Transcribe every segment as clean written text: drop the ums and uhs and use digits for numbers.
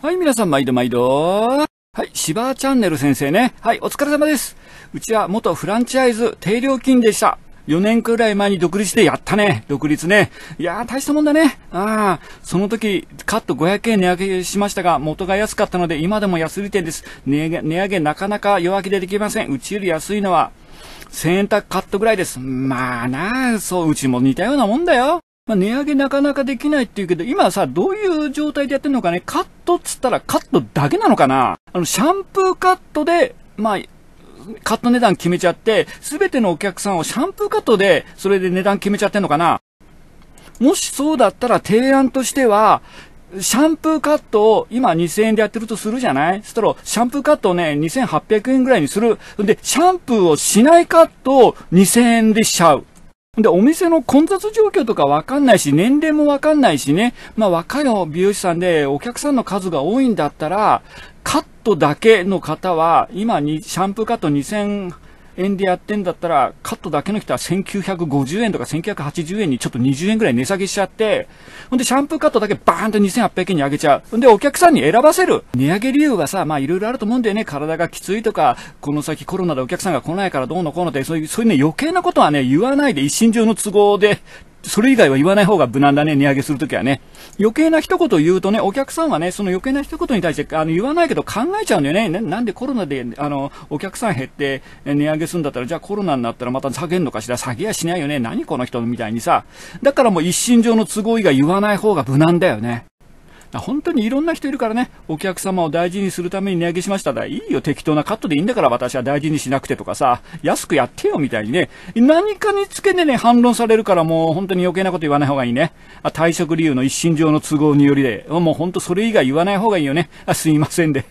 はい、皆さん毎度毎度。はい、シバーチャンネル先生ね。はい、お疲れ様です。うちは元フランチャイズ定量金でした。4年くらい前に独立でやったね。独立ね。いやー、大したもんだね。その時、カット500円値上げしましたが、元が安かったので、今でも安売り店です。値上げなかなか弱気でできません。うちより安いのは、1000円タッカットぐらいです。まあなあ、そう、うちも似たようなもんだよ。まあ、値上げなかなかできないっていうけど、今さ、どういう状態でやってんのかね。カットっつったらカットだけなのかな。シャンプーカットで、まあ、カット値段決めちゃって、すべてのお客さんをシャンプーカットで、それで値段決めちゃってんのかな。もしそうだったら提案としては、シャンプーカットを今2000円でやってるとするじゃない？そしたら、シャンプーカットをね、2800円ぐらいにする。で、シャンプーをしないカットを2000円でしちゃう。で、お店の混雑状況とかわかんないし、年齢もわかんないしね。まあ、若い美容師さんでお客さんの数が多いんだったら、カットだけの方は、今にシャンプーカット2000円でやってんだったら、カットだけの人は1950円とか1980円にちょっと20円ぐらい値下げしちゃって、ほんでシャンプーカットだけバーンと2800円に上げちゃう。ほんでお客さんに選ばせる。値上げ理由がさ、まあいろいろあると思うんだよね。体がきついとか、この先コロナでお客さんが来ないからどうのこうのって、そういうね、余計なことはね、言わないで一身上の都合で、それ以外は言わない方が無難だね、値上げするときはね。余計な一言言うとね、お客さんはね、その余計な一言に対して、言わないけど考えちゃうんだよね。なんでコロナで、お客さん減って値上げするんだったら、じゃあコロナになったらまた下げんのかしら、下げやしないよね。何この人みたいにさ。だからもう一身上の都合以外言わない方が無難だよね。本当にいろんな人いるからね、お客様を大事にするために値上げしましたら、いいよ、適当なカットでいいんだから私は大事にしなくてとかさ、安くやってよみたいにね、何かにつけてね、反論されるからもう本当に余計なこと言わない方がいいね。退職理由の一身上の都合によりで、もう本当それ以外言わない方がいいよね。すいませんで。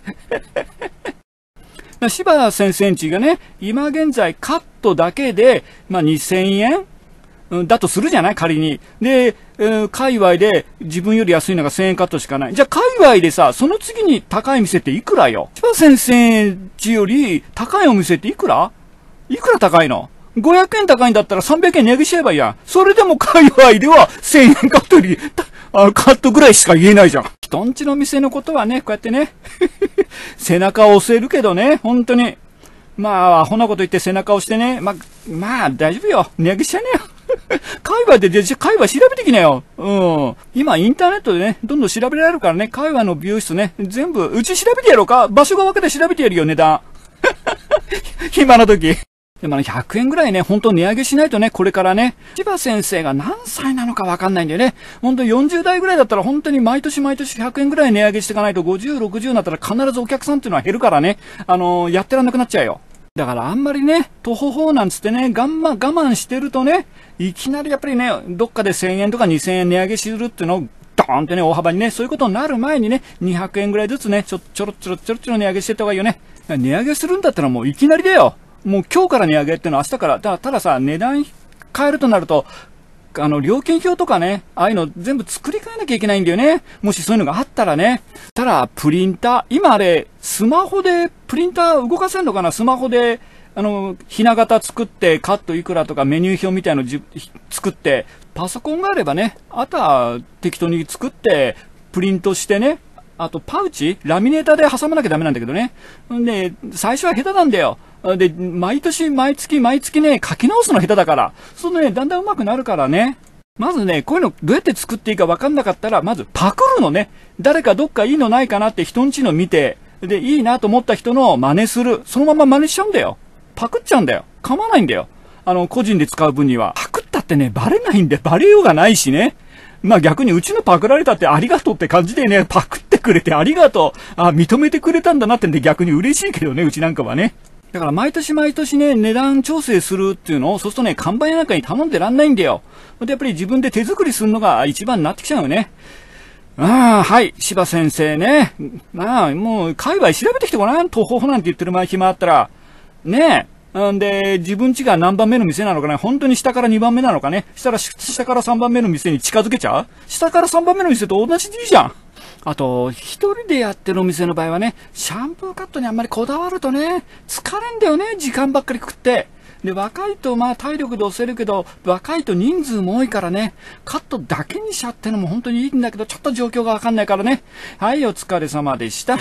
柴先生んちがね、今現在カットだけで、まあ、2000円だとするじゃない仮に。で、界隈で自分より安いのが1000円カットしかない。じゃあ界隈でさ、その次に高い店っていくらよ？千葉先生んちより高いお店っていくら？いくら高いの？500円高いんだったら300円値上げしちゃえばいいやん。それでも界隈では1000円カットより、カットぐらいしか言えないじゃん。人んちの店のことはね、こうやってね、背中を押せるけどね、本当に。まあ、アホなこと言って背中を押してね、まあ、大丈夫よ。値上げしちゃいなよ。界隈で、界隈調べてきなよ。今、インターネットでね、どんどん調べられるからね、界隈の美容室ね、全部、うち調べてやろうか？場所が分かって調べてやるよ、値段。暇な時。でも100円ぐらいね、本当値上げしないとね、これからね、千葉先生が何歳なのかわかんないんだよね。本当に40代ぐらいだったら本当に毎年毎年100円ぐらい値上げしていかないと、50、60になったら必ずお客さんっていうのは減るからね、やってらんなくなっちゃうよ。だからあんまりね、とほほなんつってね、我慢してるとね、いきなりやっぱりね、どっかで1000円とか2000円値上げするっていうのを、ドーンってね、大幅にね、そういうことになる前にね、200円ぐらいずつね、ちょろちょろ値上げしていった方がいいよね。値上げするんだったらもういきなりだよ。もう今日から値上げっていうのは明日から、たださ、値段変えるとなると、料金表とかね、ああいうの全部作り変えなきゃいけないんだよね。もしそういうのがあったらね。ただ、プリンター、今あれ、スマホで、プリンター動かせんのかな？スマホで、ひな型作って、カットいくらとかメニュー表みたいの作って、パソコンがあればね、あとは適当に作って、プリントしてね、あとパウチ？ラミネーターで挟まなきゃダメなんだけどね。で、最初は下手なんだよ。で、毎年、毎月ね、書き直すの下手だから。そのね、だんだん上手くなるからね。まずね、こういうのどうやって作っていいか分かんなかったら、まずパクるのね。誰かどっかいいのないかなって人んちの見て、で、いいなと思った人の真似する。そのまま真似しちゃうんだよ。パクっちゃうんだよ。構わないんだよ。個人で使う分には。パクったってね、バレないんで、バレようがないしね。まあ逆にうちのパクられたってありがとうって感じでね、パクってくれてありがとう。認めてくれたんだなってんで逆に嬉しいけどね、うちなんかはね。だから毎年ね、値段調整するっていうのを、そうするとね、看板なんかに頼んでらんないんだよ。で、やっぱり自分で手作りするのが一番になってきちゃうよね。はい、柴先生ね。もう、界隈調べてきてごらん。とほほなんて言ってる暇あったら。ねえ。で、自分家が何番目の店なのかね、本当に下から2番目なのかね、下から3番目の店に近づけちゃう？下から3番目の店と同じでいいじゃん。あと、一人でやってるお店の場合はね、シャンプーカットにあんまりこだわるとね、疲れんだよね、時間ばっかり食って。で若いとまあ体力で押せるけど、若いと人数も多いからね、カットだけにしちゃってのも本当にいいんだけど、ちょっと状況が分かんないからね。はい、お疲れ様でした。